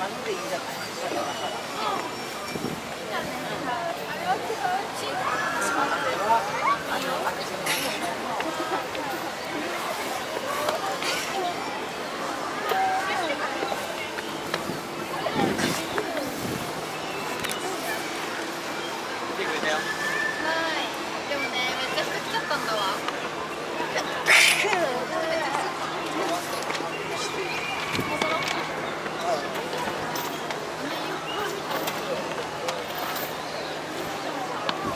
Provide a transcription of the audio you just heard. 今のでいいんじゃないですか。見てくれたよ。はい。でもね、めっちゃ人来ちゃったんだわ。